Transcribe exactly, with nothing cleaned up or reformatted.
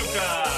Luca.